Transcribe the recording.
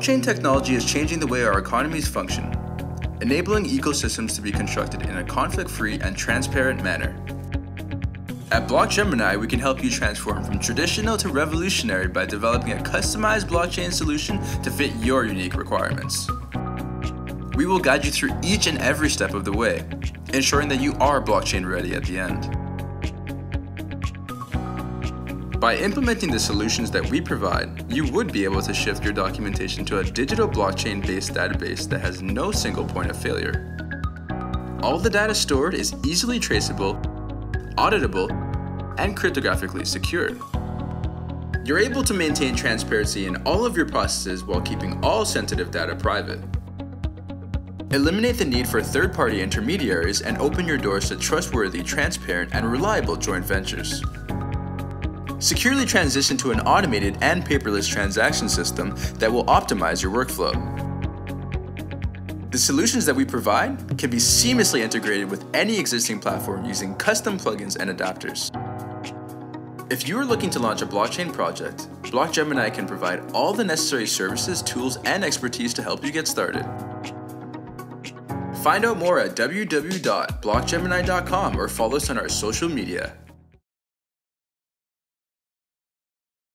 Blockchain technology is changing the way our economies function, enabling ecosystems to be constructed in a conflict-free and transparent manner. At Block Gemini, we can help you transform from traditional to revolutionary by developing a customized blockchain solution to fit your unique requirements. We will guide you through each and every step of the way, ensuring that you are blockchain ready at the end. By implementing the solutions that we provide, you would be able to shift your documentation to a digital blockchain-based database that has no single point of failure. All the data stored is easily traceable, auditable, and cryptographically secure. You're able to maintain transparency in all of your processes while keeping all sensitive data private. Eliminate the need for third-party intermediaries and open your doors to trustworthy, transparent, and reliable joint ventures. Securely transition to an automated and paperless transaction system that will optimize your workflow. The solutions that we provide can be seamlessly integrated with any existing platform using custom plugins and adapters. If you are looking to launch a blockchain project, Block Gemini can provide all the necessary services, tools, and expertise to help you get started. Find out more at www.blockgemini.com or follow us on our social media.